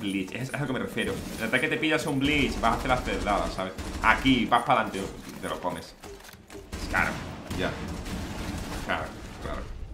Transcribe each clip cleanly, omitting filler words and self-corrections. Blitz. Es a lo que me refiero. El ataque te pillas un Blitz, vas a hacer las pedradas, ¿sabes? Aquí, vas para adelante, te lo comes. Claro, ya. Claro.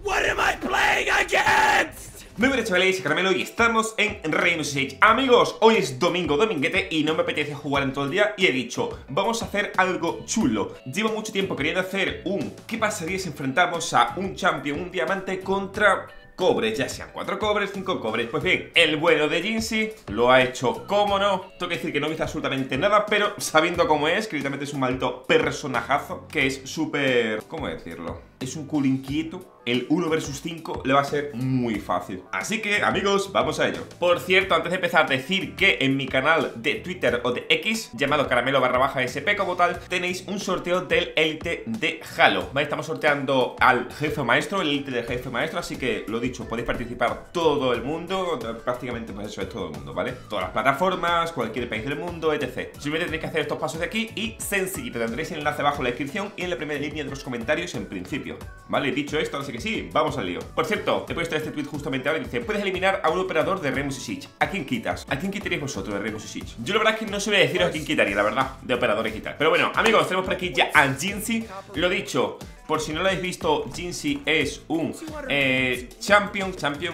What am I playing against? Muy buenas chavales, Caramelo, y estamos en Rainbow Six Siege. Amigos, hoy es domingo, dominguete, y no me apetece jugar en todo el día. Y he dicho, vamos a hacer algo chulo. Llevo mucho tiempo queriendo hacer un ¿qué pasaría si enfrentamos a un champion, un diamante contra cobres? Ya sean 4 cobres, 5 cobres. Pues bien, el bueno de Jynxzi lo ha hecho, cómo no. Tengo que decir que no he visto absolutamente nada, pero sabiendo cómo es, que literalmente es un maldito personajazo, que es súper... ¿cómo decirlo? Es un culo inquieto. El 1 versus 5 le va a ser muy fácil. Así que, amigos, vamos a ello. Por cierto, antes de empezar, decir que en mi canal de Twitter o de X, llamado caramelo_sp como tal, tenéis un sorteo del élite de Halo, ¿vale? Estamos sorteando al jefe maestro, el élite del jefe maestro. Así que, lo dicho, podéis participar todo el mundo. Prácticamente, pues eso es todo el mundo, ¿vale? Todas las plataformas, cualquier país del mundo, etc. Simplemente tenéis que hacer estos pasos de aquí y sencillito. Tendréis el enlace abajo en la descripción y en la primera línea de los comentarios en principio, ¿vale? Dicho esto, así que sí, vamos al lío. Por cierto, he puesto este tweet justamente ahora y dice: puedes eliminar a un operador de Rainbow Six Siege. ¿A quién quitas? ¿A quién quitaríais vosotros de Rainbow Six Siege? Yo la verdad es que no sabía deciros a quién quitaría, la verdad, de operadores y tal. Pero bueno, amigos, tenemos por aquí ya a Jynxzi. Lo dicho, por si no lo habéis visto, Jynxzi es un champion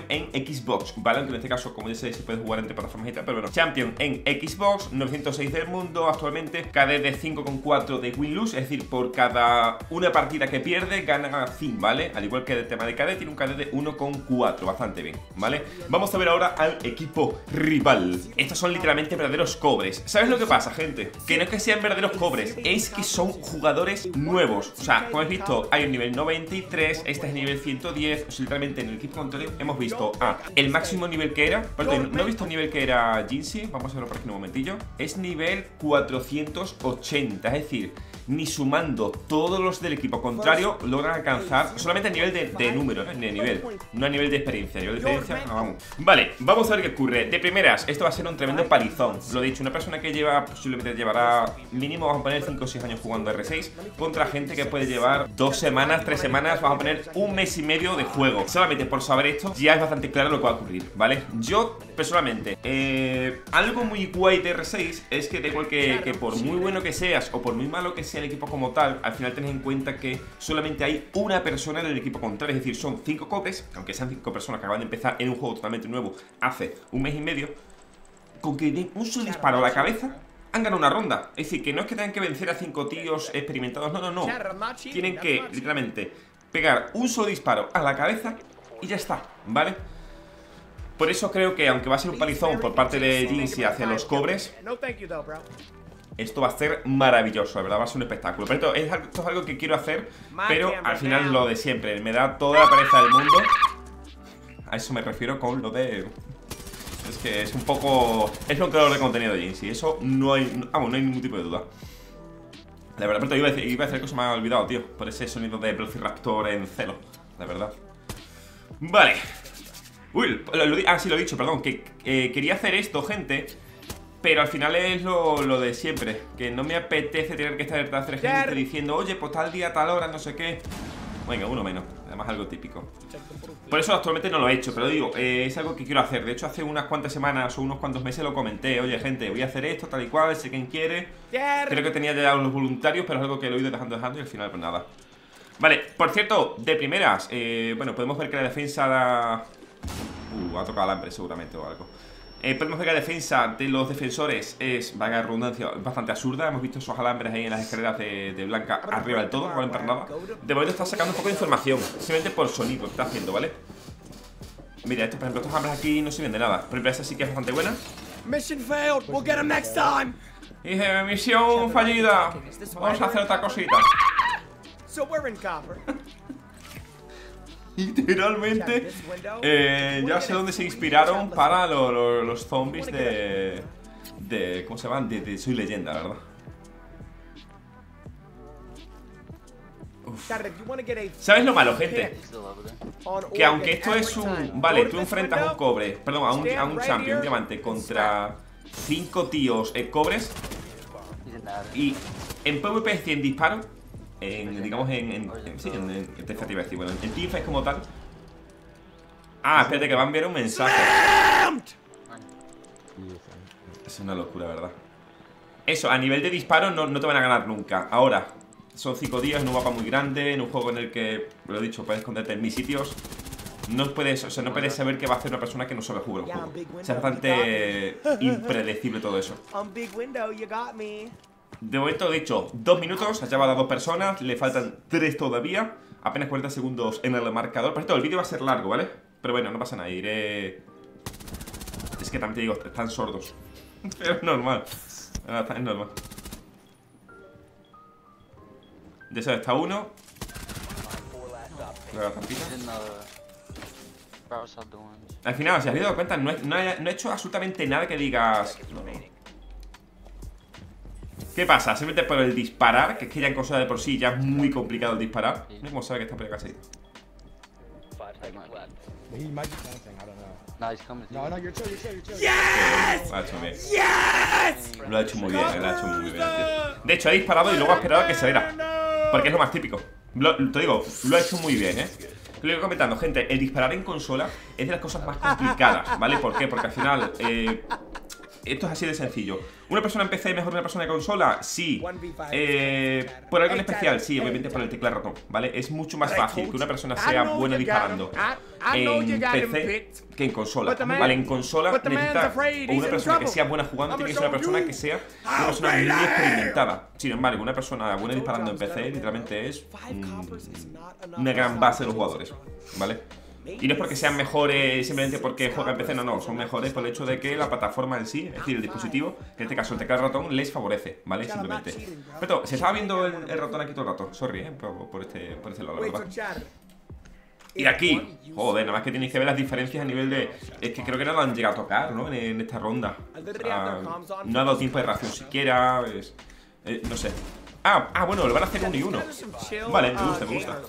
en Xbox, ¿vale? Aunque en este caso, como ya sabéis, se puede jugar entre plataformas y tal, pero bueno, champion en Xbox, 906 del mundo actualmente, KD de 5,4 de win-lose, es decir, por cada una partida que pierde, gana 100, ¿vale? Al igual que el tema de KD, tiene un KD de 1,4, bastante bien, ¿vale? Vamos a ver ahora al equipo rival. Estos son literalmente verdaderos cobres. ¿Sabes lo que pasa, gente? Que no es que sean verdaderos cobres, es que son jugadores nuevos. O sea, como habéis visto, hay un nivel 93, este es nivel 110. O sea, literalmente en el equipo contrario hemos visto el máximo nivel que era. Perdón, no he visto el nivel que era Jynxzi. Vamos a verlo por aquí un momentillo. Es nivel 480, es decir, ni sumando todos los del equipo contrario logran alcanzar solamente a nivel de número, de nivel, no a nivel de experiencia. Nivel de experiencia, vamos. Vale, vamos a ver qué ocurre. De primeras, esto va a ser un tremendo palizón. Lo dicho, una persona que lleva, posiblemente llevará mínimo, vamos a poner 5 o 6 años jugando R6, contra gente que puede llevar 2 semanas, 3 semanas, vamos a poner un mes y medio de juego. Solamente por saber esto ya es bastante claro lo que va a ocurrir, ¿vale? Yo, personalmente, algo muy guay de R6 es que da igual que por muy bueno que seas o por muy malo que sea el equipo como tal, al final tenés en cuenta que solamente hay una persona en el equipo contrario, es decir, son 5 cobres, aunque sean 5 personas que acaban de empezar en un juego totalmente nuevo hace un mes y medio, con que den un solo disparo a la cabeza han ganado una ronda. Es decir, que no es que tengan que vencer a 5 tíos experimentados, no, tienen que literalmente pegar un solo disparo a la cabeza y ya está, ¿vale? Por eso creo que aunque va a ser un palizón por parte de Jynxzi hacia los cobres, esto va a ser maravilloso, la verdad, va a ser un espectáculo. Pero esto es algo que quiero hacer, pero al final lo de siempre, me da toda la pereza del mundo. A eso me refiero con lo de... es que es un poco... es un creador de contenido de Jynxzi, eso no hay... vamos, no hay ningún tipo de duda. La verdad, pero iba a decir que se me ha olvidado, tío, por ese sonido de Velociraptor en celo, la verdad. Vale. Uy, sí, lo he dicho, perdón, que quería hacer esto, gente, pero al final es lo de siempre, que no me apetece tener que estar detrás de gente diciendo, oye, pues tal día, tal hora, no sé qué. Venga, uno menos, además algo típico. Por eso actualmente no lo he hecho, pero digo, es algo que quiero hacer. De hecho, hace unas cuantas semanas o unos cuantos meses lo comenté. Oye, gente, voy a hacer esto, tal y cual, sé quién quiere. Creo que tenía ya los voluntarios, pero es algo que lo he ido dejando y al final pues nada. Vale, por cierto, de primeras, bueno, podemos ver que la defensa da... ha tocado alambre seguramente o algo. Podemos ver que la defensa de los defensores es, vaga redundancia, bastante absurda. Hemos visto esos alambres ahí en las escaleras de Blanca arriba del todo, no para nada. De momento está sacando un poco de información, simplemente por sonido que está haciendo, ¿vale? Mira, estos, por ejemplo, estos alambres aquí no sirven de nada. Pero esta sí que es bastante buena. Mission failed, we'll get them next time. Dice, misión fallida, vamos a hacer otra cosita. So we're in copper. Literalmente ya sé dónde se inspiraron para los zombies de ¿cómo se llaman? De Soy Leyenda, ¿verdad? Uf. ¿Sabes lo malo, gente? Que aunque esto es un... vale, tú enfrentas a un cobre, perdón, a un champion, un diamante contra 5 tíos cobres, y en PvP 100 disparos. Digamos en teamfight como tal. Ah, espérate que va a enviar un mensaje. Es una locura, ¿verdad? Eso, a nivel de disparo no te van a ganar nunca. Ahora, son 5 días en un mapa muy grande, en un juego en el que, lo he dicho, puedes esconderte en mis sitios. No puedes, o sea, no puedes saber qué va a hacer una persona que no sabe jugar un juego. Es bastante impredecible todo eso. De momento, he dicho, 2 minutos, has llevado a 2 personas, le faltan 3 todavía. Apenas 40 segundos en el marcador. Por esto, el vídeo va a ser largo, ¿vale? Pero bueno, no pasa nada, iré... Es que también te digo, están sordos. Pero es normal. Es normal. De eso está uno. Al final, si has dado cuenta, no he hecho absolutamente nada que digas... ¿Qué pasa? Simplemente por el disparar, que es que ya en cosa de por sí ya es muy complicado el disparar. No sé cómo sabe que está por acá así. Yes! Lo ha hecho muy bien, lo ha hecho muy bien, tío. De hecho, ha disparado y luego ha esperado a que saliera, porque es lo más típico. Te digo, lo ha hecho muy bien, ¿eh? Lo iba comentando, gente, el disparar en consola es de las cosas más complicadas, ¿vale? ¿Por qué? Porque al final... Esto es así de sencillo. ¿Una persona en PC es mejor que una persona de consola? Sí. ¿Por algo en especial? Sí, obviamente por el teclado ratón, ¿vale? Es mucho más fácil que una persona sea buena disparando en PC que en consola, ¿vale? En consola necesitas una persona que sea buena jugando, tiene que ser una persona que sea una persona muy experimentada. Sin embargo, una persona buena disparando en PC literalmente es una gran base de los jugadores, ¿vale? Y no es porque sean mejores simplemente porque juegan en PC, no, son mejores por el hecho de que la plataforma en sí, es decir, el dispositivo, que en este caso el teclado ratón, les favorece, ¿vale? Simplemente. Pero se estaba viendo el ratón aquí todo el rato, sorry, por este lado, la verdad. Y aquí, joder, nada más que tenéis que ver las diferencias a nivel de... Es que creo que no lo han llegado a tocar, ¿no? En esta ronda. O sea, no ha dado tiempo de reacción siquiera, es, no sé. Ah, bueno, lo van a hacer 1 y 1. Vale, me gusta, me gusta.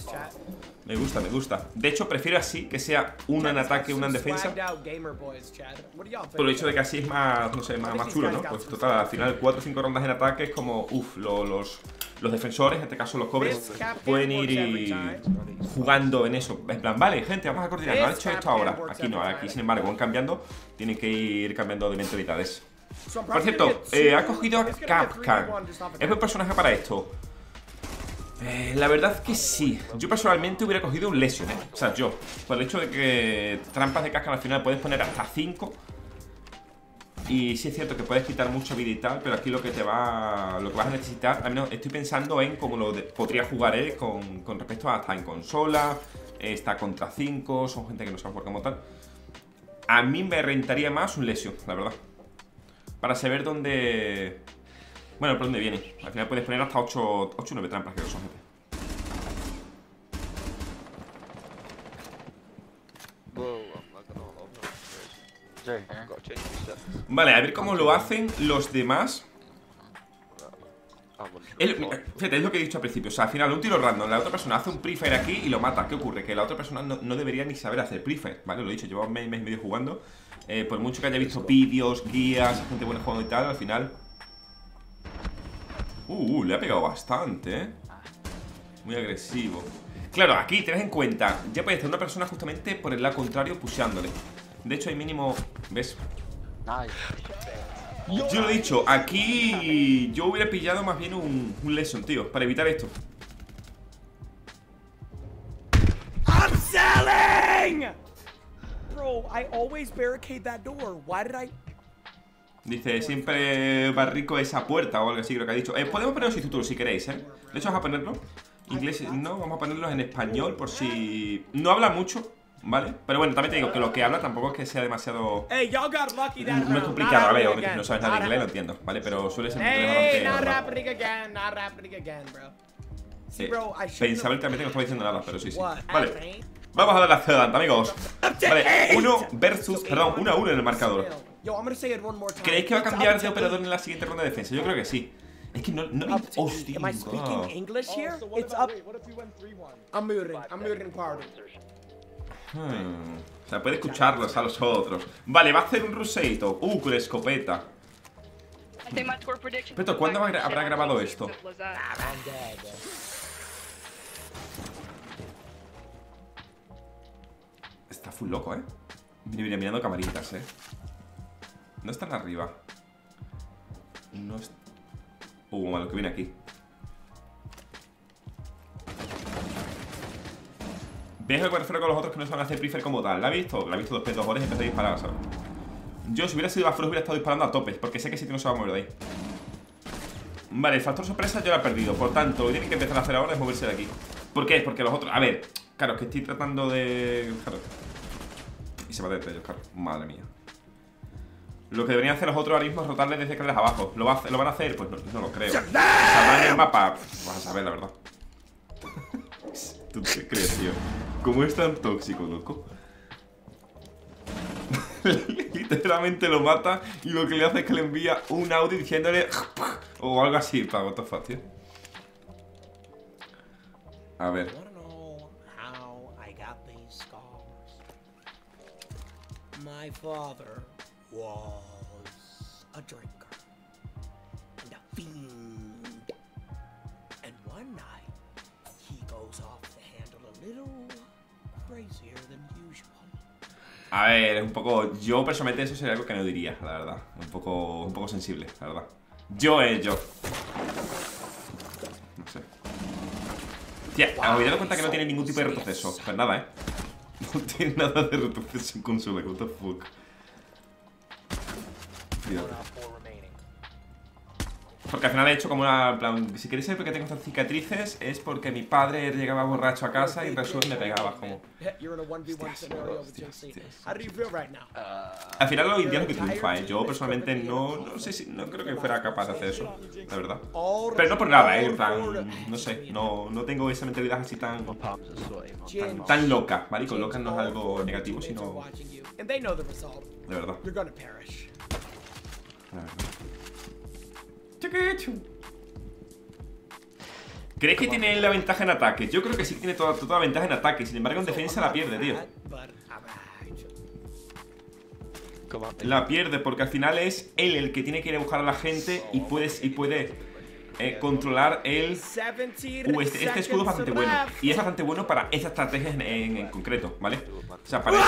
Me gusta, me gusta. De hecho, prefiero así, que sea una en ataque, una en defensa. Por el hecho de que así es más, no sé, más chulo, ¿no? Pues total, al final 4 o 5 rondas en ataque es como, uff, los defensores, en este caso los cobres, pueden ir y jugando en eso. En plan, vale, gente, vamos a coordinar, no han hecho esto ahora. Aquí no, aquí sin embargo van cambiando, tienen que ir cambiando de mentalidades. Por cierto, ha cogido a Kapkan. ¿Es buen personaje para esto? La verdad que sí. Yo personalmente hubiera cogido un Lesion, ¿eh? O sea, yo, por el hecho de que trampas de casca al final puedes poner hasta 5. Y sí es cierto que puedes quitar mucha vida y tal, pero aquí lo que vas a necesitar, al menos estoy pensando en cómo podría jugar, ¿eh? Con respecto a hasta en consola, está contra 5, son gente que no sabe jugar como tal. A mí me rentaría más un Lesion, la verdad, para saber dónde... Bueno, ¿por dónde viene? Al final puedes poner hasta 8 o 9 trampas, creo que son, gente. Vale, a ver cómo lo hacen los demás. Fíjate, es lo que he dicho al principio. O sea, al final un tiro random, la otra persona hace un pre-fire aquí y lo mata. ¿Qué ocurre? Que la otra persona no debería ni saber hacer pre-fire, ¿vale? Lo he dicho, llevo un mes y medio jugando. Por mucho que haya visto vídeos, guías, gente buena jugando y tal, al final... le ha pegado bastante, ¿eh? Muy agresivo. Claro, aquí tenés en cuenta, ya puede estar una persona justamente por el lado contrario pusheándole. De hecho hay mínimo... ¿Ves? Yo lo he dicho, aquí yo hubiera pillado más bien un Lesion, tío, para evitar esto. I'm selling! Bro, I always barricade that door. Why did I... Dice, siempre barrico esa puerta o algo así, creo que ha dicho. Podemos poner los subtítulos si queréis, ¿eh? De hecho, vamos a ponerlos. Inglés, no, vamos a ponerlos en español por si... No habla mucho, ¿vale? Pero bueno, también te digo que lo que habla tampoco es que sea demasiado... No es complicado, a ver, obviamente no sabes nada de inglés, lo entiendo, ¿vale? Pero suele ser pensable también que no estaba diciendo nada, pero sí. Vale, vamos a dar la ciudadana, amigos. Vale, 1 a 1 en el marcador. ¿Creéis que va a cambiar de operador en la siguiente ronda de defensa? Yo creo que sí. Es que no... Hostia, o sea, puede escucharlos a los otros. Vale, va a hacer un ruseito. Con escopeta. Pero ¿cuándo habrá grabado esto? Está full loco, ¿eh? Mira, mirando camaritas, ¿eh? No están arriba. No están... malo, que viene aquí. ¿Ves a lo que me refiero con los otros que no se van a hacer prefer como tal? ¿La ha visto? La ha visto dos horas y empezó a disparar, ¿sabes? Yo, si hubiera sido la Frost, hubiera estado disparando a tope, porque sé que si no se va a mover de ahí. Vale, el factor sorpresa yo lo he perdido. Por tanto, lo que tienen que empezar a hacer ahora es moverse de aquí. ¿Por qué? Porque los otros... A ver, claro, es que estoy tratando de... Claro. Y se va de ellos, claro. Madre mía. Lo que deberían hacer los otros ahora mismo es rotarles desde escaleras abajo. ¿Lo van a hacer? Pues no, no lo creo. ¿Sabrán el mapa? Vas a saber, la verdad. ¿Tú qué crees, tío? ¿Cómo es tan tóxico, loco? Literalmente lo mata y lo que le hace es que le envía un audio diciéndole o algo así, para what the fuck, tío. A ver. My father was a drinker and a fiend. And one night he goes off the handle a little crazier than usual. A ver, un poco... Yo personalmente eso sería algo que no diría, la verdad. Un poco sensible, la verdad. Yo. No sé. Tía, me he dado cuenta que no tiene ningún tipo de retroceso. Pues nada, ¿eh? No tiene nada de retroceso con su leg, what the fuck. Porque al final he hecho como una... plan, si queréis saber por qué tengo estas cicatrices es porque mi padre llegaba borracho a casa y Resurge me pegaba como... Al final los indianos que triunfa, ¿eh? Yo personalmente no sé si... No creo que fuera capaz de hacer eso, la verdad. Pero no por nada, ¿eh? En plan, no sé, no tengo esa mentalidad así tan loca, ¿vale? Y con loca no es algo negativo, sino... De verdad. La verdad. ¿Crees que tiene la ventaja en ataque? Yo creo que sí tiene toda la ventaja en ataque. Sin embargo en defensa la pierde, tío. La pierde porque al final es él el que tiene que ir a buscar a la gente. Y puede controlar el... Este escudo es bastante bueno. Y es bastante bueno para esta estrategia en concreto, ¿vale? O sea, para...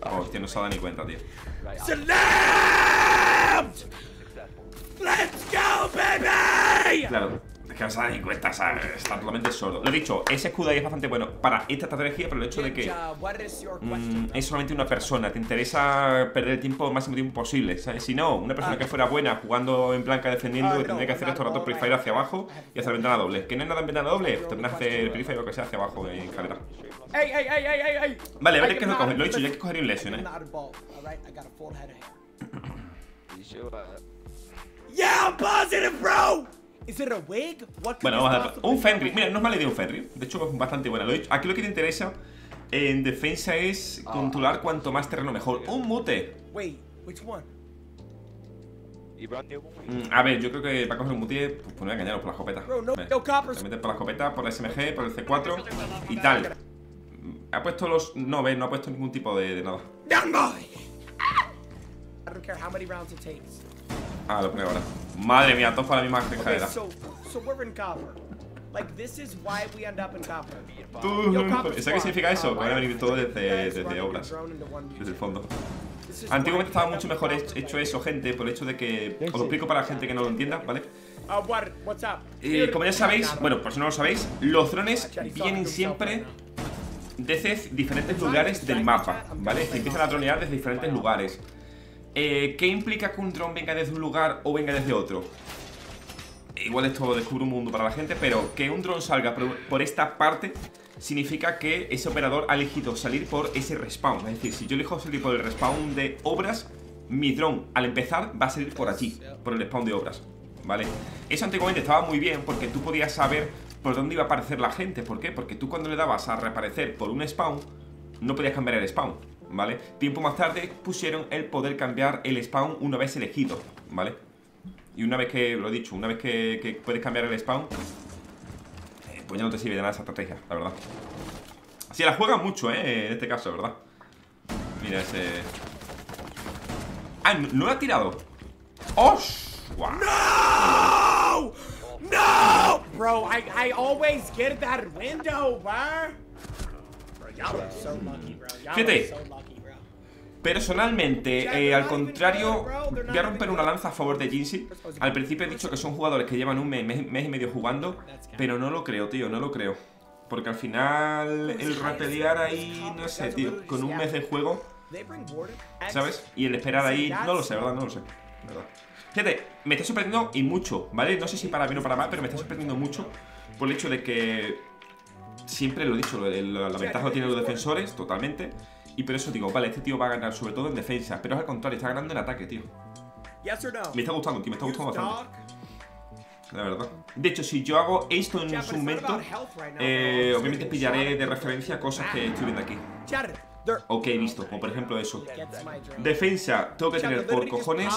Oh, hostia, no se ha dado ni cuenta, tío. Let's go, baby. Claro, es que no se da ni cuenta, ¿sabes? Está totalmente sordo. Lo he dicho, ese escudo ahí es bastante bueno para esta estrategia, pero el hecho de que es solamente una persona, te interesa perder el tiempo, el máximo tiempo posible, ¿sabes? Si no, una persona que fuera buena jugando en blanca defendiendo tendría que hacer esto rato pre-fire hacia abajo y hacer ventana doble. Que no es nada en ventana doble, tendrás que hacer pre-fire o que sea hacia abajo en carrera. Vale, a ver qué es lo que lo he dicho, ya hay que coger un Lesion, ¿eh? Yeah, positive, bro. Is it a wig? What bueno, vamos a dar un Fenrir. Mira, no es mala idea un Fenrir. De hecho, es bastante buena. Lo he dicho. Aquí lo que te interesa en defensa es controlar cuanto más terreno mejor. Un mute. Wait, which one? A ver, yo creo que para coger un mute, pues no voy a engañaros por la escopeta. Te metes por la escopeta, por la SMG, por el C4 y tal. Ha puesto los... No, ves, no ha puesto ningún tipo de nada. I don't care how many rounds it takes. Ah, lo pone ahora. Madre mía, todos para la misma escalera. ¿Sabes qué significa eso? Van a venir todo desde obras, desde el fondo. Antiguamente estaba mucho mejor hecho eso, gente, por el hecho de que... Os lo explico para la gente que no lo entienda, ¿vale? Como ya sabéis, bueno, por si no lo sabéis, los drones vienen siempre... desde diferentes lugares del mapa, ¿vale? Se empiezan a dronear desde diferentes lugares. ¿Qué implica que un dron venga desde un lugar o venga desde otro? Igual esto descubre un mundo para la gente, pero que un dron salga por esta parte significa que ese operador ha elegido salir por ese respawn. Es decir, si yo elijo salir por el respawn de obras, mi dron al empezar va a salir por allí, por el respawn de obras, ¿vale? Eso antiguamente estaba muy bien porque tú podías saber por dónde iba a aparecer la gente. ¿Por qué? Porque tú cuando le dabas a reaparecer por un spawn, no podías cambiar el spawn, ¿vale? Tiempo más tarde pusieron el poder cambiar el spawn una vez elegido, ¿vale? Y una vez que, lo he dicho, una vez que puedes cambiar el spawn, pues ya no te sirve de nada esa estrategia, la verdad. Si la juegan mucho, en este caso, ¿verdad? Mira ese... Ah, no lo ha tirado. ¡Oh! ¡Wow! ¡No! ¡No! Bro, I always get that window, bro. Fíjate, Personalmente, al contrario, voy a romper una lanza a favor de Jynxzi. Al principio he dicho que son jugadores que llevan un mes y medio jugando, pero no lo creo, tío, no lo creo. Porque al final el rapelear ahí, no sé, tío, con un mes de juego, ¿sabes? Y el esperar ahí, no lo sé, ¿verdad? No lo sé, ¿verdad? Fíjate, me está sorprendiendo y mucho, ¿vale? No sé si para bien o para mal, pero me está sorprendiendo mucho por el hecho de que, siempre lo he dicho, la ventaja lo tienen los defensores, totalmente. Y por eso digo, vale, este tío va a ganar sobre todo en defensa, pero es al contrario, está ganando en ataque, tío. Me está gustando, tío, me está gustando bastante, la verdad. De hecho, si yo hago esto en su momento, obviamente pillaré de referencia cosas que estoy viendo aquí o que he visto, como por ejemplo eso. Defensa, tengo que tener por cojones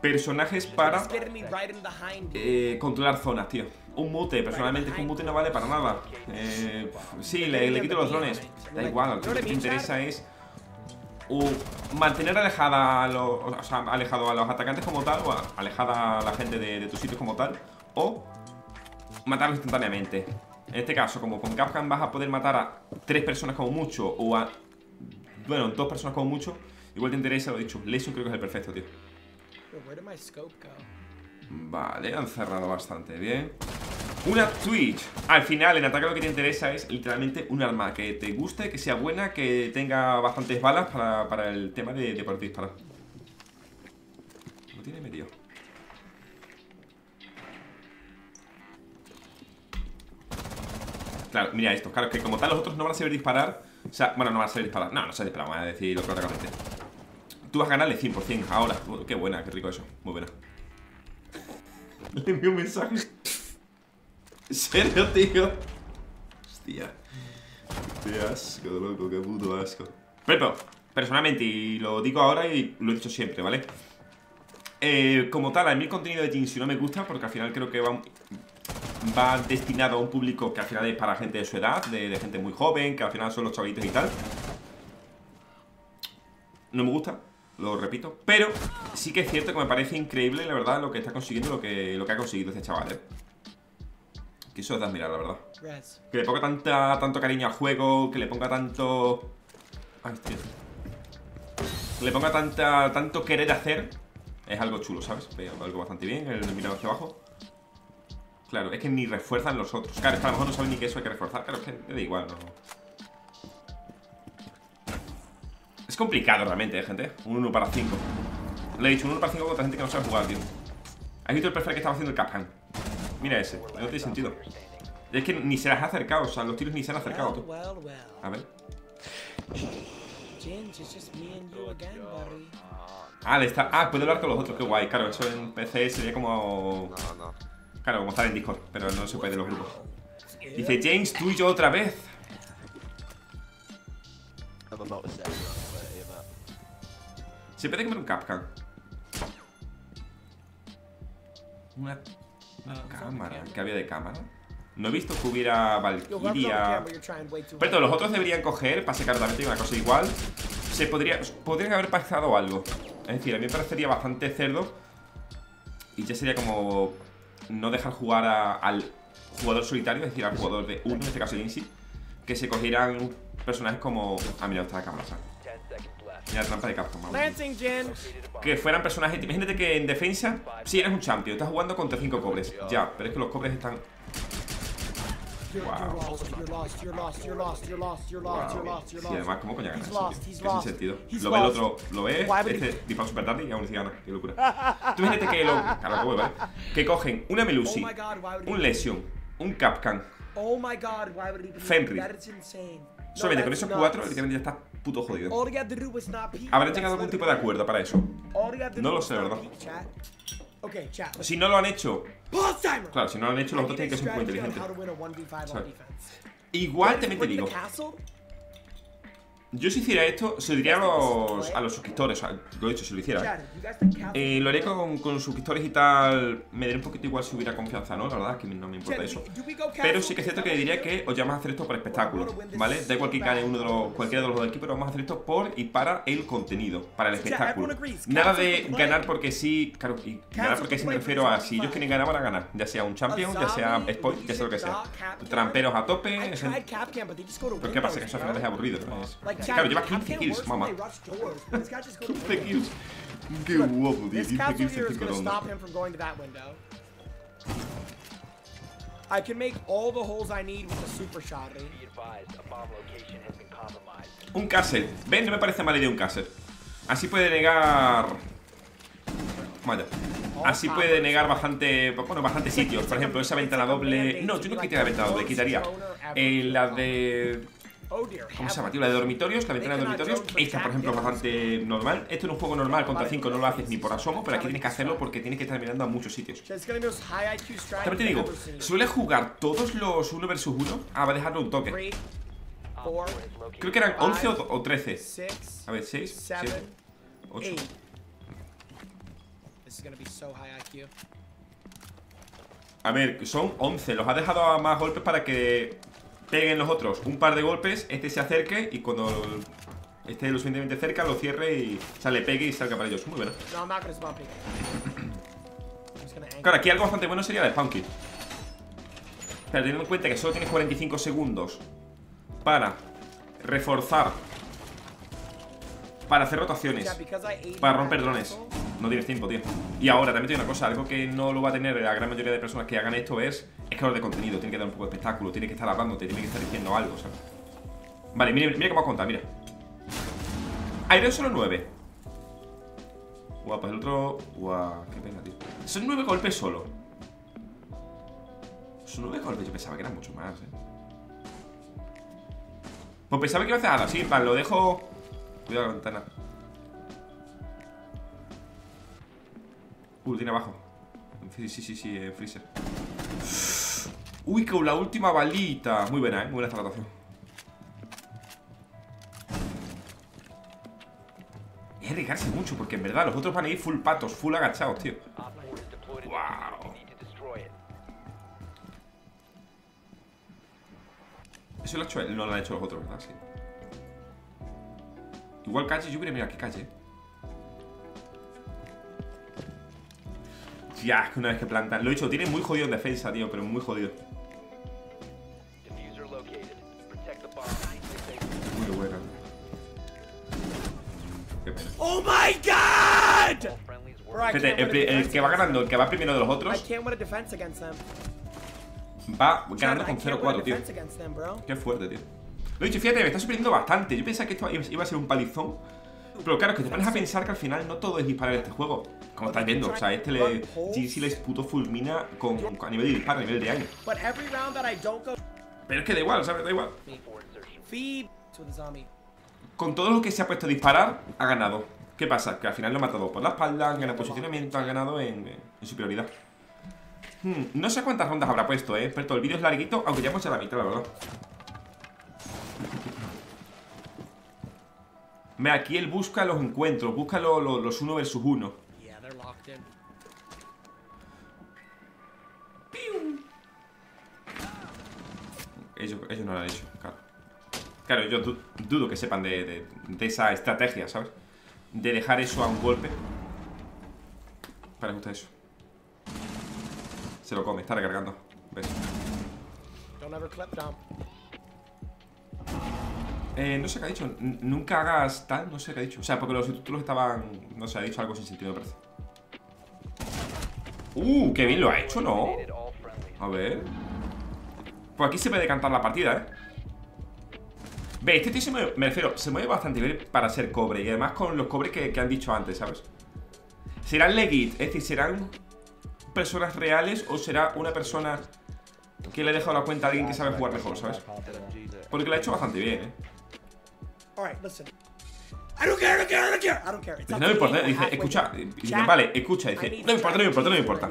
personajes para controlar zonas, tío. Un mute, personalmente, es que un mute no vale para nada. Sí, le quito los drones. Da igual, lo que me interesa es mantener alejada a los, o sea, alejado a los atacantes como tal, o alejada a la gente de tus sitios como tal, o matarlos instantáneamente. En este caso, como con Kapkan vas a poder matar a 3 personas como mucho, o a, bueno, 2 personas como mucho. Igual te interesa, lo he dicho, Lesion creo que es el perfecto, tío. Vale, han cerrado bastante bien. Una Twitch. Al final, en ataque lo que te interesa es literalmente un arma que te guste, que sea buena, que tenga bastantes balas para el tema de poder disparar. Lo tiene medio. Claro, mira esto. Claro, que como tal los otros no van a saber disparar. O sea, bueno, no van a saber disparar. No, no saben disparar, vamos a decirlo claramente. Tú vas a ganarle 100% ahora. Qué buena, qué rico eso. Muy buena. Le envió un mensaje. ¿En serio, tío? Hostia. Qué asco, loco, qué puto asco. Pero, personalmente, y lo digo ahora y lo he dicho siempre, ¿vale? Como tal, a mí el contenido de Jynxzi no me gusta, porque al final creo que va destinado a un público que al final es para gente de su edad, de gente muy joven, que al final son los chavalitos y tal. No me gusta, lo repito. Pero sí que es cierto que me parece increíble, la verdad, lo que está consiguiendo, lo que ha conseguido este chaval, ¿eh? Que eso es de admirar, la verdad. Que le ponga tanto cariño al juego, que le ponga tanto... Ay, tío. Que le ponga tanto querer hacer. Es algo chulo, ¿sabes? Algo bastante bien, el mirado hacia abajo. Claro, es que ni refuerzan los otros. Claro, es que a lo mejor no saben ni que eso hay que reforzar. Claro, es que da igual, no. Es complicado realmente, gente. Un 1 para 5. Le he dicho, un 1 para 5 contra gente que no sabe jugar, tío. ¿Has visto el perfil que estaba haciendo el Kapkan? Mira ese, no tiene sentido. Es que ni se las ha acercado, o sea, los tiros ni se han acercado, tú. A ver. Ah, le está... Ah, puede hablar con los otros, qué guay. Claro, eso en PC sería como... Claro, como estar en Discord, pero no se puede en los grupos. Dice, James, tú y yo otra vez. Se puede comer un Kapkan. Una... Cámara, ¿qué había de cámara? No he visto que hubiera Valkyria. Pero los otros deberían coger para secar también una cosa igual. Se podrían haber pasado algo. Es decir, a mí me parecería bastante cerdo. Y ya sería como no dejar jugar al jugador solitario, es decir, al jugador de uno, en este caso Jynxzi. Que se cogieran personajes como... Ah, mira, está la cámara, ¿sabes? Mira, trampa de Kapkan, que fueran personajes. Imagínate que en defensa, si eres un champion, estás jugando contra 5 cobres. Ya, pero es que los cobres están... Wow. Y además, ¿cómo coño ganas eso, tío? Sin sentido. Lo ve el otro, lo ve, este dispara super tarde y aún así gana. Qué locura. Tú imagínate que ¿vale? Que cogen una Melusi, un Lesion, un Kapkan, Fenrir. Solamente con esos 4, literalmente ya está puto jodido. ¿Habrá llegado algún tipo de acuerdo para eso? No lo sé, ¿verdad? Si no lo han hecho... Claro, si no lo han hecho, los otros tienen que ser muy inteligentes, ¿sabes? Igual también te digo, yo si hiciera esto, se lo diría a los suscriptores. Lo he dicho, si lo hiciera, lo haría con suscriptores y tal. Me daría un poquito igual si hubiera confianza, ¿no? La verdad es que no me importa eso. Pero sí que es cierto que diría que os llamas a hacer esto por espectáculo, ¿vale? Da igual que gane uno de los, cualquiera de los dos aquí, pero vamos a hacer esto por y para el contenido, para el espectáculo. Nada de ganar porque sí, claro, y ganar porque sí me refiero a si ellos quieren ganar, van a ganar. Ya sea un champion, ya sea spoil, ya sea lo que sea. Tramperos a tope. Pero qué pasa, que eso al final es aburrido, ¿no? Cara, lleva 15 kills, mamá. 15 kills. Qué guapo, tío. 15 kills en 5 rondas. I can make all the holes I need with a super shot. Un cassette. Ven, no me parece mala idea un cassette. Así puede negar... Vale. Así puede negar bastante, bueno, bastante sitios. Por ejemplo, esa ventana doble... No, yo no quitaría la ventana doble, quitaría la de... ¿Cómo se llama, tío? La de dormitorios, la ventana de dormitorios. Esta, por ejemplo, es bastante normal. Esto en un juego normal contra 5 no lo haces ni por asomo, pero aquí tienes que hacerlo porque tienes que estar mirando a muchos sitios. También te digo, suele jugar todos los 1 vs 1. Ah, va a dejarlo un toque. Creo que eran 11 o 13. A ver, 6, 7, 8. A ver, son 11. Los ha dejado a más golpes para que... peguen los otros un par de golpes, este se acerque y cuando esté lo suficientemente cerca lo cierre y sale, pegue y salga para ellos. Muy bueno. Claro, aquí algo bastante bueno sería la de Punky. Pero teniendo en cuenta que solo tienes 45 segundos para reforzar, para hacer rotaciones, para romper drones. No tienes tiempo, tío. Y ahora, también te digo una cosa, algo que no lo va a tener la gran mayoría de personas que hagan esto es creador de contenido, tiene que dar un poco de espectáculo, tiene que estar hablándote, tiene que estar diciendo algo, ¿sabes? Vale, mira, mira cómo va a contar, mira. Iron solo 9. Guau, pues el otro... Guau, qué pena, tío. Son 9 golpes solo. Son 9 golpes, yo pensaba que eran mucho más, Pues pensaba que iba a hacer nada, sí, vale, lo dejo... Cuidado la ventana. Tiene abajo. Sí, freezer. Uy, con la última balita. Muy buena, muy buena esta rotación. Es arriesgarse mucho, porque en verdad los otros van a ir full patos, full agachados, tío. Wow. Eso lo ha hecho él, no lo han hecho los otros, ¿verdad? Sí. Igual calle, yo hubiera mirado aquí calle. Ya, es que una vez que plantan, lo he dicho, tiene muy jodido en defensa, tío, pero muy jodido. Muy buena. Qué pena. ¡Oh my god! Espérate, el que va ganando, el que va primero de los otros, va ganando con 0-4, tío. Qué fuerte, tío. Lo he dicho, fíjate, me está sorprendiendo bastante. Yo pensaba que esto iba a ser un palizón. Pero claro, que te pones a pensar que al final no todo es disparar en este juego. Como estáis viendo, o sea, Jynxzi les puto fulmina a nivel de disparo, a nivel de daño. Pero es que da igual, ¿sabes? Da igual. Con todo lo que se ha puesto a disparar, ha ganado. ¿Qué pasa? Que al final lo ha matado por la espalda, han ganado posicionamiento, han ganado en superioridad. No sé cuántas rondas habrá puesto, pero todo el vídeo es larguito, aunque ya hemos hecho la mitad, la verdad. Aquí él busca los encuentros, busca los 1 vs 1. Ellos no lo han hecho, claro. Claro, yo dudo que sepan de esa estrategia, ¿sabes? De dejar eso a un golpe. Para que gusta eso. Se lo come, está recargando. ¿Ves? No sé qué ha dicho, nunca hagas tal, no sé qué ha dicho. O sea, porque los títulos estaban, no sé, ha dicho algo sin sentido, me parece. Qué bien lo ha hecho, ¿no? A ver. Pues aquí se puede decantar la partida, Ve, este tío se mueve, me refiero, se mueve bastante bien para ser cobre. Y además con los cobres que han dicho antes, ¿sabes? Serán legit, es decir, serán personas reales o será una persona que le ha dejado la cuenta a alguien que sabe jugar mejor, ¿sabes? Porque lo ha hecho bastante bien, Dice, no me importa, dice, escucha. Dice, vale, escucha, dice, no me importa.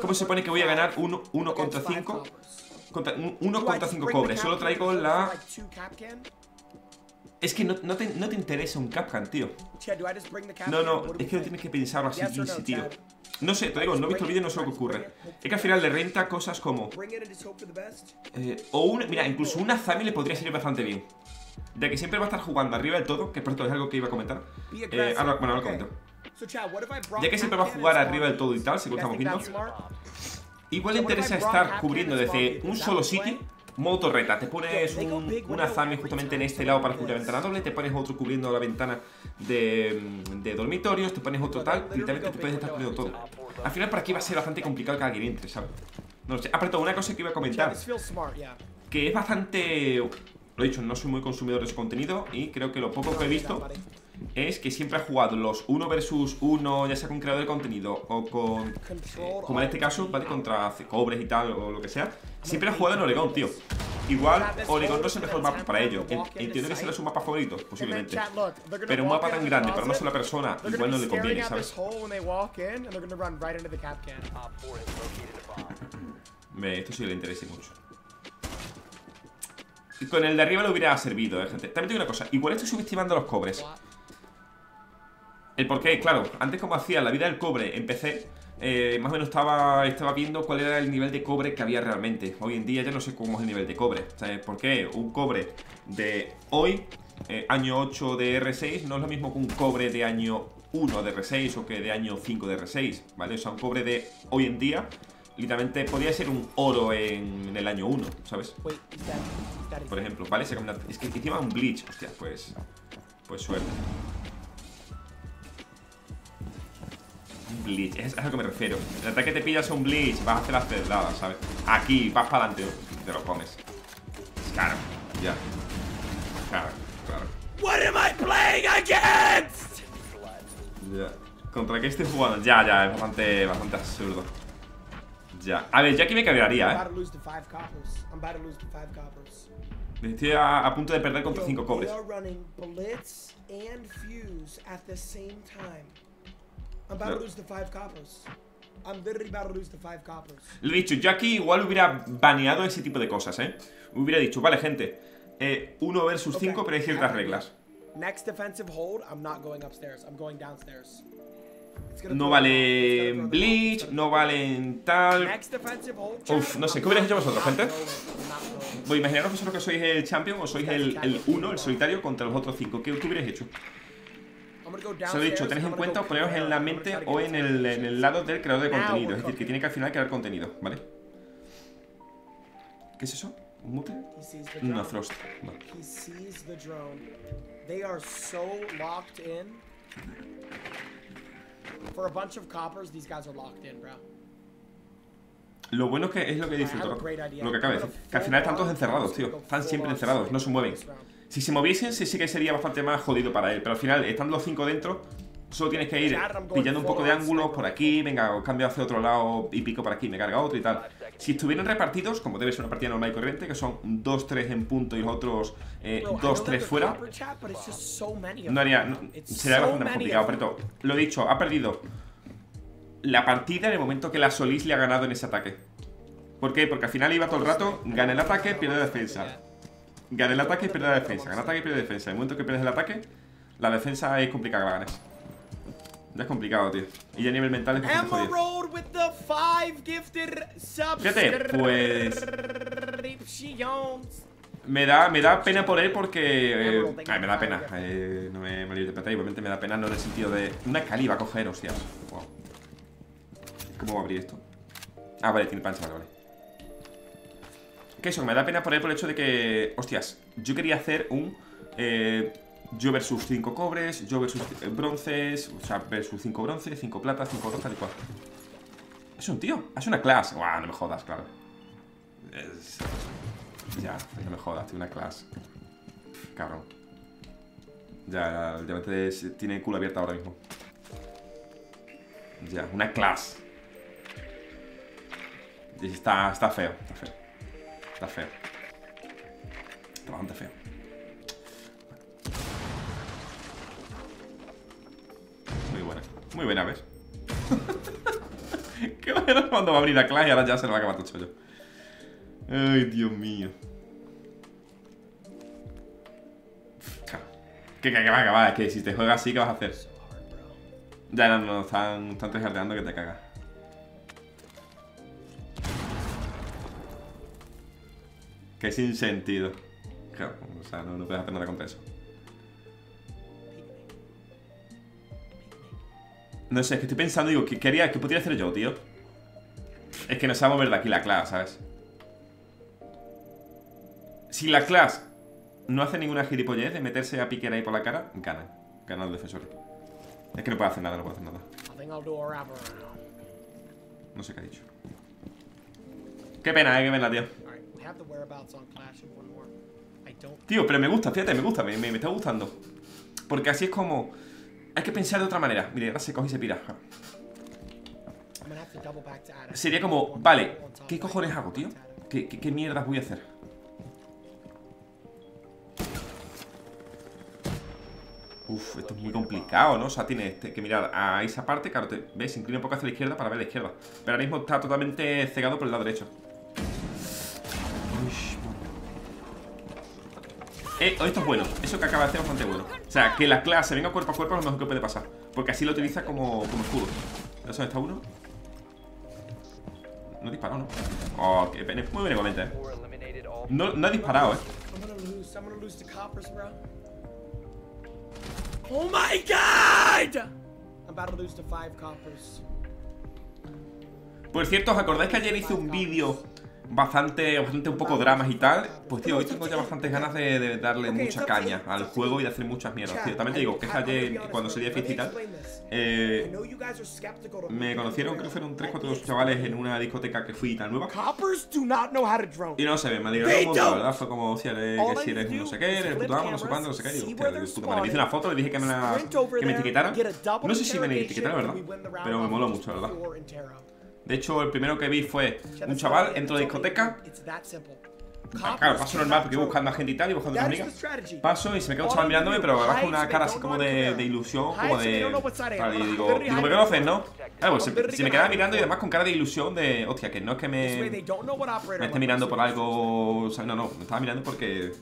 ¿Cómo se pone que voy a ganar 1 contra 5? 1 contra 5 cobres, solo traigo la... Es que no te interesa un Kapkan, tío. No, es que no tienes que pensarlo así, Jynxzi, tío. No sé, te digo, no he visto el vídeo, no sé lo que ocurre. Es que al final le renta cosas como... mira, incluso una Azami le podría servir bastante bien. Ya que siempre va a estar jugando arriba del todo, que por cierto es algo que iba a comentar. Ahora lo comento. Ya que siempre va a jugar arriba del todo y tal, según estamos viendo. Igual le interesa estar cubriendo desde un solo sitio Modo torreta, te pones un Azami justamente en este lado para cubrir la ventana doble, te pones otro cubriendo la ventana de dormitorios, te pones otro tal, literalmente te puedes estar cubriendo todo. Al final para aquí va a ser bastante complicado que alguien entre, ¿sabes? No sé, aparte una cosa que iba a comentar, que es bastante... Lo he dicho, no soy muy consumidor de su contenido y creo que lo poco que he visto es que siempre ha jugado los 1 vs 1, ya sea con creador de contenido o con... como en este caso, ¿vale? Contra Cobres y tal o lo que sea. Siempre ha jugado en Oregon, tío. Igual Oregon no es el mejor mapa para ello. Entiendo que será su mapa favorito, posiblemente. Pero un mapa tan grande para una sola persona igual no le conviene, ¿sabes? Esto sí le interesa mucho. Con el de arriba le hubiera servido, gente. También tengo una cosa, igual estoy subestimando a los Cobres. El porqué, claro, antes como hacía la vida del cobre en PC, más o menos estaba viendo cuál era el nivel de cobre que había realmente. Hoy en día ya no sé cómo es el nivel de cobre. ¿Sabes por qué? Un cobre de hoy, año 8 de R6, no es lo mismo que un cobre de año 1 de R6 o que de año 5 de R6, ¿vale? O sea, un cobre de hoy en día... Literalmente podría ser un oro en el año 1, ¿sabes? Por ejemplo, ¿vale? Es que encima un Blitz, hostia, pues suerte. Un Blitz, es a lo que me refiero. El ataque te pillas un Blitz, vas a hacer las pedradas, ¿sabes? Aquí, vas para adelante, te lo comes. Claro, ya. Claro. What am I playing against? Ya. ¿Contra qué estoy jugando? Ya, es bastante absurdo. Ya. A ver, ya aquí me cabrearía, Estoy a punto de perder contra 5 cobres. Le he dicho, yo aquí igual hubiera baneado ese tipo de cosas, Hubiera dicho, vale, gente, 1 versus 5, pero hay ciertas reglas. No valen Bleach, no valen tal. Uf, no sé, ¿qué hubierais hecho vosotros, gente? Voy a imaginaros vosotros que sois el Champion o sois el 1, el solitario, contra los otros 5. ¿Qué hubierais hecho? Se lo he dicho, tenéis en cuenta o poneros en la mente o en el lado del creador de contenido. Es decir, que tiene que al final crear contenido, ¿vale? ¿Qué es eso? ¿Un mute? No, Frost. Vale. For a bunch of coppers, these guys are locked in, bro. Lo bueno es que es lo que dice el otro, lo que acaba de decir, que al final están todos encerrados, tío. Están siempre encerrados, no se mueven. Si se moviesen, sí que sería bastante más jodido para él. Pero al final, estando los 5 dentro, solo tienes que ir pillando un poco de ángulos por aquí. Venga, cambio hacia otro lado y pico por aquí, me carga otro y tal. Si estuvieran repartidos, como debe ser una partida normal y corriente, que son 2-3 en punto y los otros 2-3 fuera, no haría... sería bastante más complicado, pero lo he dicho, ha perdido la partida en el momento que la Solís le ha ganado en ese ataque. ¿Por qué? Porque al final iba todo el rato, gana el ataque, pierde la defensa. Gana el ataque, pierde la defensa. Gana el ataque, pierde la defensa. En el momento que pierdes el ataque, la defensa es complicada que la ganes. Ya es complicado, tío. Y ya a nivel mental es bastante jodido. Fíjate, pues... Me da pena por él porque... ay, me da pena. No me malinterpretéis. Igualmente me da pena, no en el sentido de... Una caliba coger, hostia. Wow. ¿Cómo voy a abrir esto? Ah, vale, tiene pancha, vale. Que eso, me da pena por él por el hecho de que... Hostias, yo quería hacer un... yo versus 5 cobres, yo versus bronces, o sea, versus 5 bronces, 5 platas, 5 rosas, tal y cual. Es un tío, es una clase. Guau, no me jodas, claro. Ya, no me jodas, tío, una clase. Cabrón. Ya, el diamante tiene el culo abierto ahora mismo. Ya, una clase. Está feo, está feo. Está feo. Está bastante feo. Muy buena, ¿ves? Qué bueno cuando va a abrir la clase y ahora ya se lo va a acabar tu chollo. Ay, Dios mío. Que va a acabar, es que si te juegas así, ¿qué vas a hacer? Ya no, están trejardeando que te cagas. Que sin sentido. Claro, o sea, no puedes hacer nada contra eso. No sé, es que estoy pensando, digo, ¿qué podría hacer yo, tío? Es que no se va a mover de aquí la clave, ¿sabes? Si la Clash no hace ninguna gilipollez de meterse a piquera ahí por la cara, ganan. Ganan los defensores. Es que no puede hacer nada, no puede hacer nada. No sé qué ha dicho. Qué pena, que verla, tío. Tío, pero me gusta, fíjate, me gusta, me está gustando. Porque así es como... Hay que pensar de otra manera. Mire, ahora se coge y se pira. Sería como, vale, ¿qué cojones hago, tío? ¿Qué mierdas voy a hacer? Uf, esto es muy complicado, ¿no? O sea, tienes que mirar a esa parte. Claro, te ves, inclina un poco hacia la izquierda para ver la izquierda. Pero ahora mismo está totalmente cegado por el lado derecho. Esto es bueno, eso que acaba de hacer es bastante bueno. O sea, que la clase venga cuerpo a cuerpo es lo mejor que puede pasar. Porque así lo utiliza como escudo. ¿Eso está uno? No ha disparado, ¿no? Oh, qué pena, muy benévolamente, No ha disparado, ¡Oh my god! Por cierto, ¿os acordáis que ayer hice un vídeo bastante un poco dramas y tal? Pues tío, hoy tengo ya bastantes ganas de darle mucha caña al juego y de hacer muchas mierdas. Tío, también te digo que es que ayer, cuando sería fiesta y tal, me conocieron, creo que fueron 3 o 4 chavales en una discoteca que fui tan nueva. Y no se ve, me alegraron mucho, la verdad. Fue como, o sea, que si eres no sé qué, eres puto amo, no sé cuándo, no sé qué. Digo, hostia, eres puto madre. Me hice una foto, le dije que me etiquetaran. No sé si me etiquetaron, ¿verdad? Pero me moló mucho, ¿verdad? De hecho, el primero que vi fue un chaval, entro a la discoteca. Claro, paso normal porque voy buscando a gente y tal, y buscando a mis amigas. Paso y se me queda un chaval mirándome, pero me bajo una cara así como de ilusión, como de... Vale, y digo, ¿me conoces, no? Claro, pues se me quedaba mirando y además con cara de ilusión de... Hostia, que no es que me esté mirando por algo... O sea, no, me estaba mirando porque...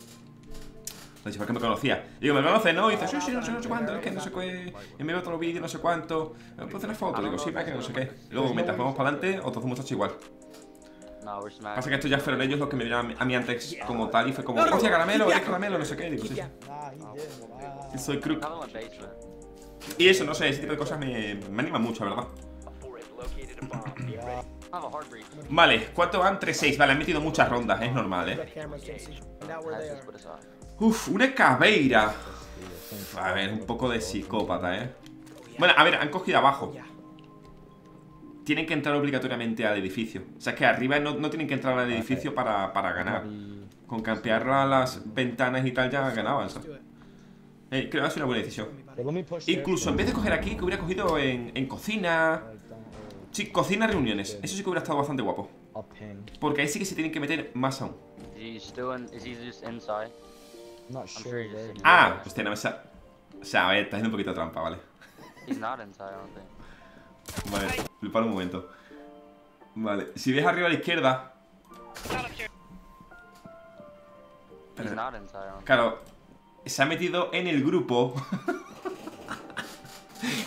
Le dije, ¿por qué me conocía? Y digo, ¿me conoces, no? Y dice, sí, no sé cuánto, es que no sé qué. Y me veo todos los vídeos, no sé cuánto. Puedo hacer una foto, digo, sí, para que no sé qué. Y luego, mientras vamos para adelante, otros muchachos igual. Pasa que estos ya fueron ellos los que me vieron a mí antes como tal. Y fue como, hostia, Caramelo, eres Caramelo, no sé qué. Y digo, sí. Y soy crook. Y eso, no sé, ese tipo de cosas me anima mucho, ¿verdad? Vale, ¿cuánto van? 3-6. Vale, han metido muchas rondas, es normal, Uf, una Caveira. A ver, un poco de psicópata, Bueno, a ver, han cogido abajo. Tienen que entrar obligatoriamente al edificio. O sea, es que arriba no tienen que entrar al edificio para ganar. Con campear las ventanas y tal ya ganaban, ¿sabes? Creo que es una buena decisión. Incluso en vez de coger aquí, que hubiera cogido en cocina. Sí, cocina reuniones. Eso sí que hubiera estado bastante guapo. Porque ahí sí que se tienen que meter más aún. Ah, pues tiene mesa. O sea, a ver, está haciendo un poquito de trampa, vale. Vale, flipar un momento. Vale, si ves arriba a la izquierda. Claro, se ha metido en el grupo.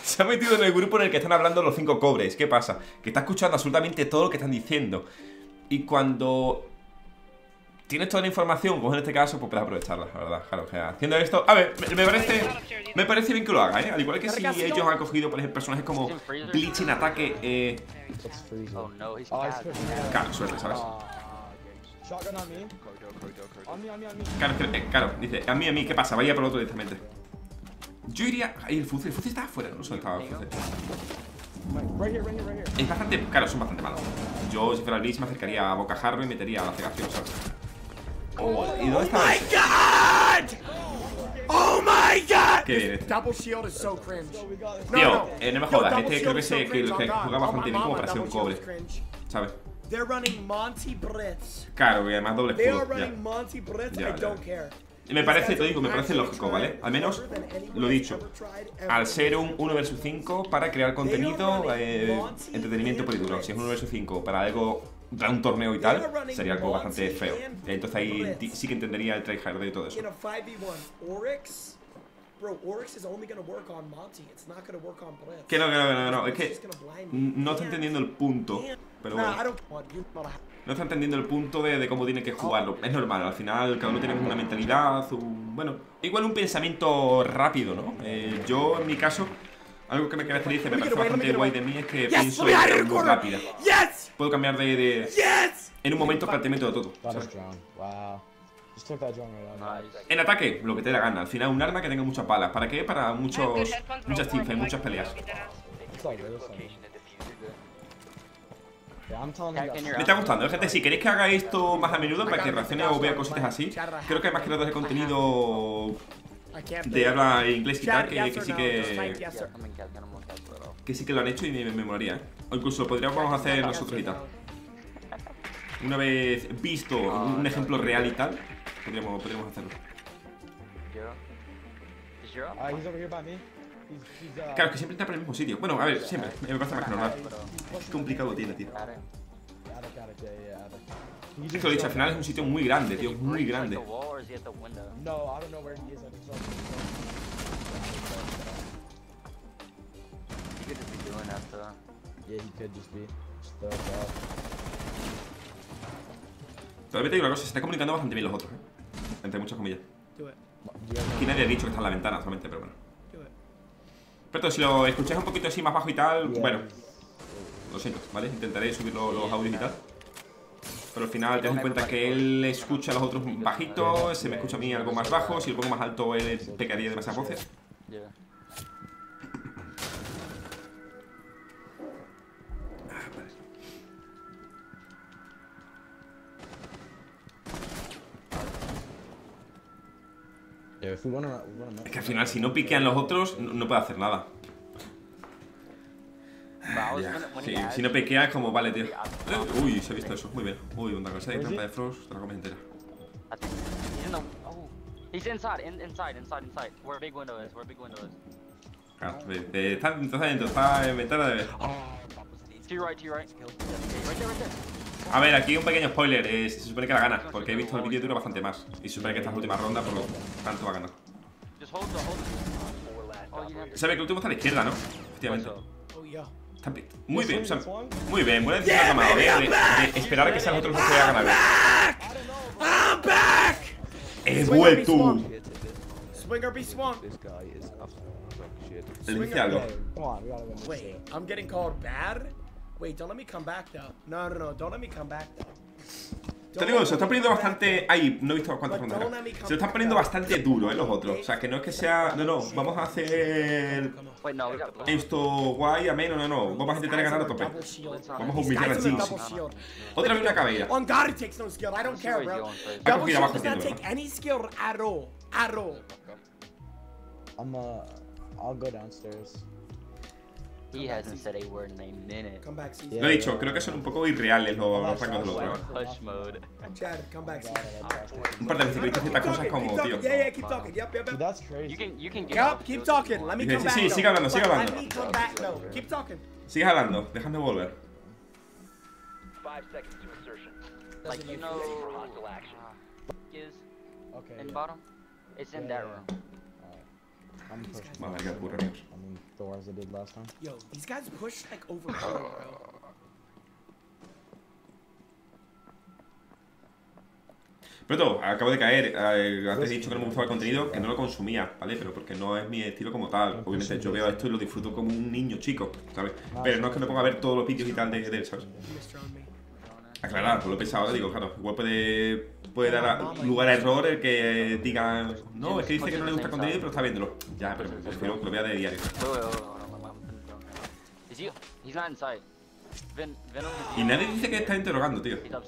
Se ha metido en el grupo en el que están hablando los 5 cobres. ¿Qué pasa? Que está escuchando absolutamente todo lo que están diciendo. Y cuando... Tienes toda la información, pues en este caso, pues puedes aprovecharla, la verdad. Claro, o sea, haciendo esto. A ver, me parece bien que lo haga, Al igual que si ellos han cogido, por ejemplo, personajes como Blitz en ataque, Claro, suerte, ¿sabes? Claro, dice, a mí, ¿qué pasa? Vaya por el otro directamente. Yo iría... Ahí el fuce está afuera, no sé dónde estaba el fuce. Es bastante... Claro, son bastante malos. Yo, si fuera Blitz, me acercaría a bocajarro y metería a la cegación, ¿sabes? Oh, ¿y dónde está? ¡Oh, my God! ¡Qué bien! Tío, no me jodas. Este creo que juega bastante bien como para ser un cobre, ¿sabes? Claro, y además doble escudo. Ya. Me parece, te digo, me parece lógico, ¿vale? Al menos, lo dicho, al ser un 1 vs 5 para crear contenido, entretenimiento puro y duro. Si es un 1 vs 5 para algo, para un torneo y tal, sería algo bastante feo. Entonces ahí sí que entendería el tryhard y todo eso. Que no, es que no está entendiendo el punto. Pero bueno, no está entendiendo el punto de cómo tiene que jugarlo. Es normal, al final cada uno tiene una mentalidad, bueno, igual un pensamiento rápido, ¿no? Yo, en mi caso, algo que me caracteriza, me parece bastante guay de mí, es que pienso en muy rápida. Puedo cambiar de en un momento prácticamente de todo, ¿sabes? En ataque, lo que te dé la gana. Al final, un arma que tenga muchas balas. ¿Para qué? Para muchas teamfights, muchas peleas. Me está gustando, gente. Si queréis que haga esto más a menudo, para que reaccione o vea cositas así, creo que hay más creadores de contenido de habla inglés y tal, que sí que lo han hecho y me molaría, ¿eh? O incluso podríamos hacer nosotros y tal. Una vez visto un ejemplo real y tal, podríamos hacerlo. Claro, es que siempre está por el mismo sitio. Bueno, a ver, siempre. Me parece más que normal. Qué complicado tiene, tío. Es que lo he dicho, al final es un sitio muy grande, tío. Muy grande. Todavía te digo una cosa, se está comunicando bastante bien los otros, ¿eh? Entre muchas comillas. Aquí nadie ha dicho que está en la ventana solamente, pero bueno. Pero si lo escucháis un poquito así más bajo y tal, bueno, lo siento, ¿vale? Intentaré subir los audios y tal. Pero al final te das cuenta que él escucha a los otros bajitos, se me escucha a mí algo más bajo. Si lo pongo más alto, él pecaría de demasiadas voces. Es que al final, si no piquean los otros, no puede hacer nada. Sí, si no piqueas, como vale, tío. Uy, se ha visto eso, muy bien. Uy, una cosa de trampa de Frost, te la comes entera. Claro, está dentro, está en ventana de... A ver, aquí un pequeño spoiler, se supone que la gana, porque he visto el vídeo dura bastante más. Y se supone que esta es la última ronda, por lo tanto va a ganar. Sabe que el último está a la izquierda, ¿no? Efectivamente. Muy bien, Sam. Muy bien, buena decisión la tomada de esperar a que sean otros los que se hagan a ver. ¡He vuelto! Le dice algo. Wait, don't let me come back though. No, don't let me come back though. Te digo, se lo están poniendo bastante... Ay, no he visto cuántas rondas. Se lo están poniendo bastante duro, los otros. O sea, que no es que sea... No, vamos a hacer... Esto guay, ameno, no. Vamos a intentar ganar a tope. Vamos a humillar a Jynxzi. Otra vez una Caveira. Ha cogido abajo, entiendo, ¿verdad? I'll go downstairs. Lo he dicho, creo que son un poco irreales los rangos del otro. Un par de veces he visto ciertas cosas como, tío. Sí, sigue hablando. Sigue hablando, déjame volver. Vale, que ocurre, amigos. Pronto, acabo de caer. Antes he dicho que no me gustaba el contenido, que no lo consumía, ¿vale? Pero porque no es mi estilo como tal. Obviamente yo veo esto y lo disfruto como un niño chico, ¿sabes? Pero no es que me ponga a ver todos los vídeos y tal de él, ¿sabes? Aclarar, por lo pensado, digo, claro, igual puede dar lugar a error el que diga, no, es que dice que no le gusta el contenido, pero está viéndolo. Ya, pero prefiero que lo vea de diario. Y nadie dice que está interrogando, tío. Oh,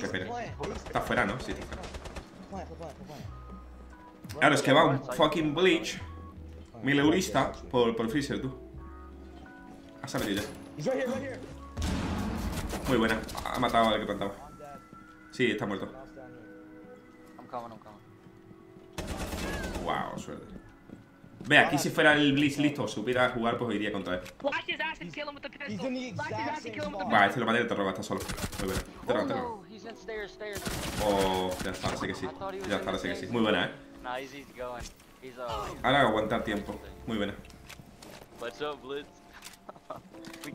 qué pena. Está fuera, ¿no? Sí, está fuera. Claro, es que va un fucking Blitz, mileurista, por Freezer, tú. Se ha metido ya. Muy buena. Ha matado al que plantaba. Sí, está muerto. Wow, suerte. Ve, aquí si fuera el Blitz listo, supiera jugar, pues iría contra él. Va, este lo maté, te roba, está solo. Muy buena. Te roba. Oh, ya está, así que sí. Muy buena, eh. Ahora aguantar tiempo. Muy buena.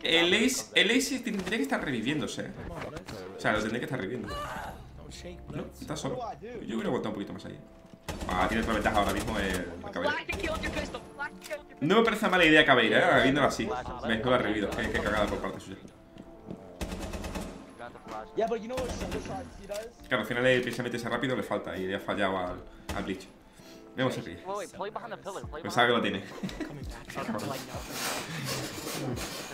El Ace tendría que estar reviviéndose. O sea, lo tendría que estar reviviendo. No, está solo. Yo hubiera aguantado un poquito más ahí. Ah, tiene otra ventaja ahora mismo el Caveira. No me parece mala idea Caveira, viéndolo así. Me la revivido. Qué cagada por parte suya. Claro, al final el pensamiento ese rápido le falta y le ha fallado al Blitz. Vemos aquí. Pensaba que lo tiene.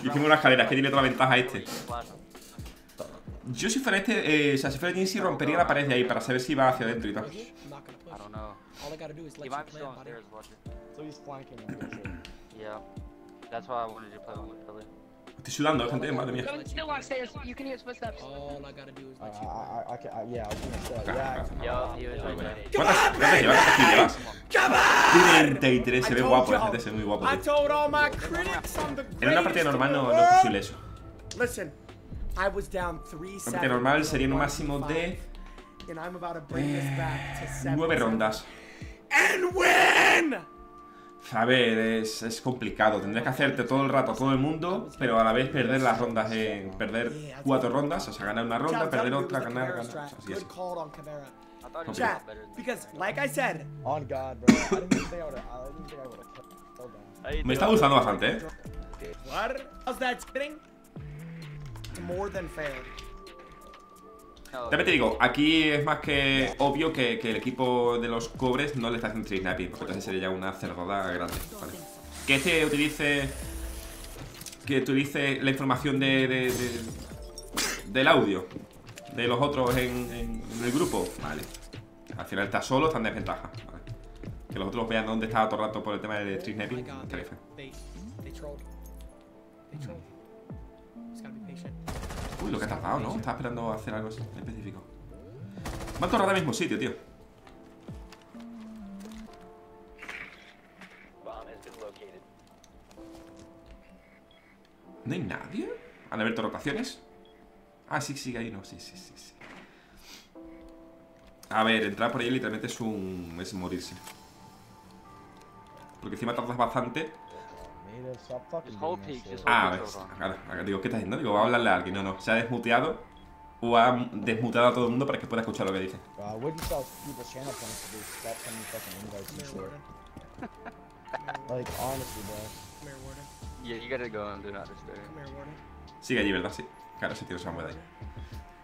Hicimos una escalera, que tiene toda la ventaja a este. Yo si fuera este, o sea, si fuera Jynxzi rompería la pared de ahí para saber si va hacia adentro y tal. Estoy sudando, gente, madre mía. ¿Cuántas llevas? 33, se ve guapo, la gente se ve muy guapo. En una partida normal no es posible eso. Una partida normal sería un máximo de 9 rondas. A ver, es complicado. Tendrías que hacerte todo el rato a todo el mundo, pero a la vez perder las rondas en... Perder 4 rondas, o sea, ganar una ronda, perder otra, ganar... Así es. Me está gustando bastante, ¿eh? También te digo, aquí es más que obvio que el equipo de los Cobres no le está haciendo trinapping, porque entonces sería ya una cerdoda grande, ¿vale? Que este utilice... Que utilice la información del audio de los otros en el grupo, vale. Al final está solo, está en desventaja, ¿vale? Que los otros vean dónde estaba todo el rato por el tema del trinapping, estaría feo. Uy, lo que ha tardado, ¿no? Estaba esperando hacer algo así, específico. Me han torrado al mismo sitio, tío. ¿No hay nadie? ¿Han abierto rotaciones? Ah, sí, ahí no, sí. A ver, entrar por ahí literalmente es un... es morirse. Porque encima tardas bastante. Ah, ves, claro, digo, ¿qué estás haciendo? Digo, va a hablarle a alguien, no, se ha desmuteado o ha desmuteado a todo el mundo para que pueda escuchar lo que dice. Sigue allí, ¿verdad? Sí, claro, ese tío se mueve ahí.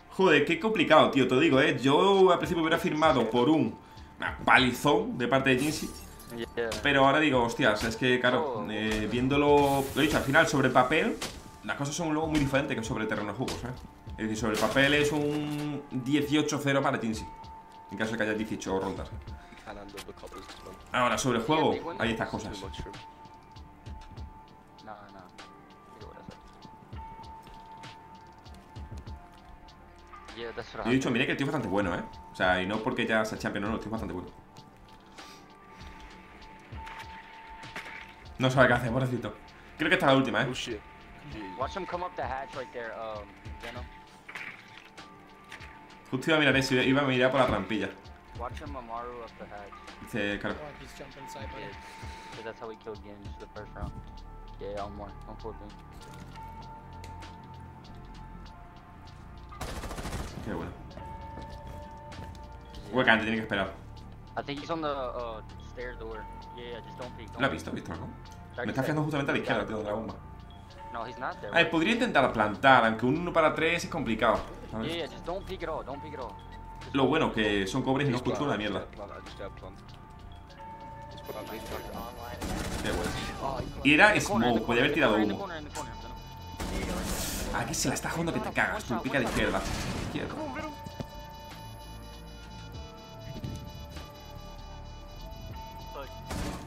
Joder, qué complicado, tío, te lo digo, ¿eh? Yo al principio hubiera firmado por una palizón de parte de Jynxzi. Pero ahora digo, hostias, es que claro, viéndolo, lo he dicho, al final sobre papel las cosas son luego muy diferentes que sobre terreno de juegos, ¿eh? Es decir, sobre el papel es un 18-0 para Jynxzi, en caso de que haya 18 rondas. Ahora, sobre el juego, hay estas cosas. Yo he dicho, mira que el tío es bastante bueno, ¿eh? O sea, y no porque ya sea champion, no, el tío es bastante bueno. No sabe qué hacer, pobrecito. Creo que esta es la última, ¿eh? Justo iba a mirar eso, iba a mirar por la trampilla. Dice, claro. Qué bueno. Huecan, te tiene que esperar. Lo ha visto, ¿no? Me está fijando justamente a la izquierda, tío, de la bomba. A ver, podría intentar plantar, aunque un 1 para 3 es complicado. Lo bueno que son Cobres y no escucho una mierda. Qué bueno. Y era Smoke, podía haber tirado humo. Aquí se la está jugando que te cagas, tú, pica de izquierda. Izquierda.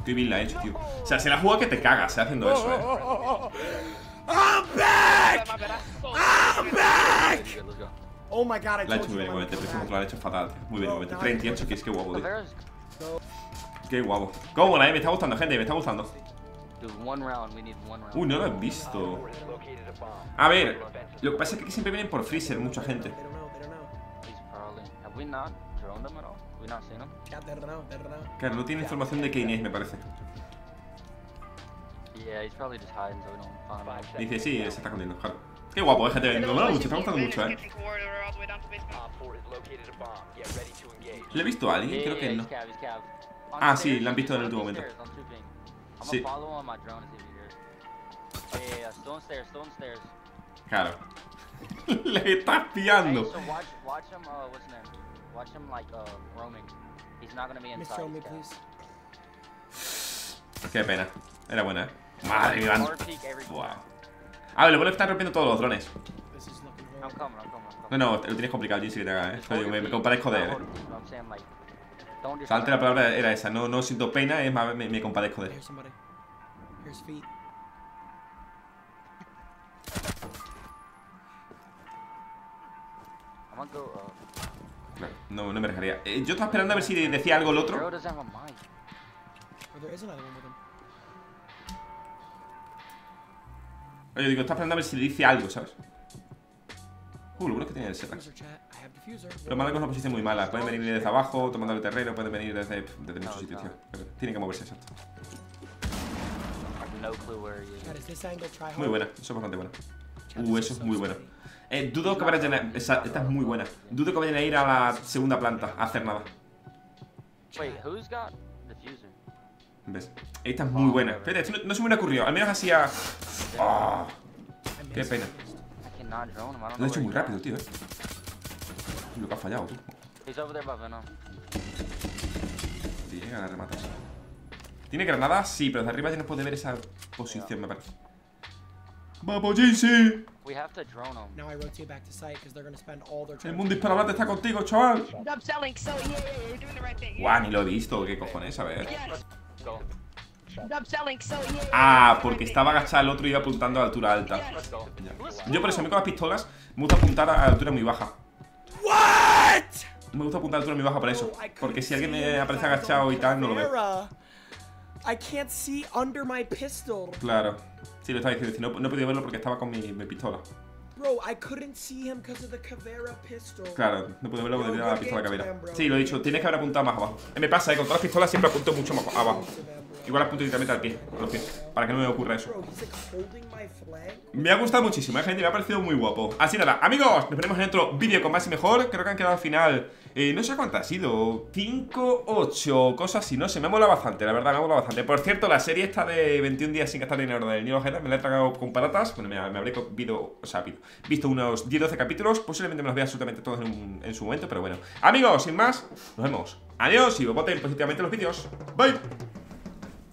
Qué bien la ha hecho, tío. O sea, se la juega que te cagas, haciendo eso, I'm back! I'm back! Oh my god, la he hecho muy bien, obviamente. La he hecho fatal, tío. Muy bien, obviamente. 38 kills, qué guapo, tío. Qué guapo. ¿Cómo la, me está gustando, gente? Me está gustando. Uy, no lo he visto. A ver, lo que pasa es que siempre vienen por freezer, mucha gente. Claro, no tiene información de quién es, me parece. Dice, sí, se está escondiendo, claro. Qué guapo, gente, me mola mucho, está gustando mucho, ¿eh? ¿Le he visto a alguien? Creo que no. Ah, sí, la han visto en el último momento. Sí. Claro. Le estás piando. Qué pena. Era buena, ¿eh? Madre mía. Wow. A ver, lo bueno es que están rompiendo todos los drones. No, no, lo tienes complicado, Jynxzi, que te haga, ¿eh? Me compadezco de él, ¿eh? Antes la palabra era esa, no siento pena, es más, me compadezco de él. No me dejaría. Yo estaba esperando a ver si decía algo el otro. Yo digo, está esperando a ver si le dice algo, ¿sabes? Lo bueno es que tiene el setup. Lo malo es que es una posición muy mala. Pueden venir desde abajo, tomando el terreno, pueden venir desde muchos sitios. Pero tienen que moverse, exacto. Muy buena, eso es bastante bueno. Eso es muy bueno. Dudo que vayan a... Esta es muy buena. Dudo que vayan a ir a la segunda planta a hacer nada. ¿Ves? Esta es muy buena. Espera, esto no se me hubiera ocurrido. Al menos hacía... Oh, qué pena. Lo he hecho muy rápido, tío, Lo que ha fallado, tú. Llega a rematar. ¿Tiene granadas? Sí, pero desde arriba ya no puede ver esa posición, me parece. ¡Vamos, Jynxzi! El mundo hispanohablante está contigo, chaval. Guau, ni lo he visto. ¿Qué cojones? A ver. Ah, porque estaba agachado el otro y iba apuntando a altura alta. Yo por eso me con las pistolas me gusta apuntar a altura muy baja. Me gusta apuntar a altura muy baja por eso. Porque si alguien me aparece agachado y tal, no lo veo. Claro. Sí, lo estaba diciendo. No he podido verlo porque estaba con mi pistola. Claro, no pude verlo porque tenía la pistola de Caveira. Sí, lo he dicho, tienes que haber apuntado más abajo. Me pasa, con todas las pistolas siempre apunto mucho más abajo. Igual apunto directamente al pie, a los pies, para que no me ocurra eso. Me ha gustado muchísimo, gente, me ha parecido muy guapo. Así nada, amigos, nos veremos en otro vídeo con más y mejor. Creo que han quedado al final, no sé cuánto ha sido, 5, 8, cosas así, no sé, me ha molado bastante, la verdad, me ha molado bastante. Por cierto, la serie esta de 21 días sin gastar dinero del Nilo Head, me la he tragado con patatas. Bueno, me habré comido, o sea, visto unos 10-12 capítulos, posiblemente me los vea absolutamente todos en su momento, pero bueno. Amigos, sin más, nos vemos. Adiós y voten positivamente los vídeos. Bye.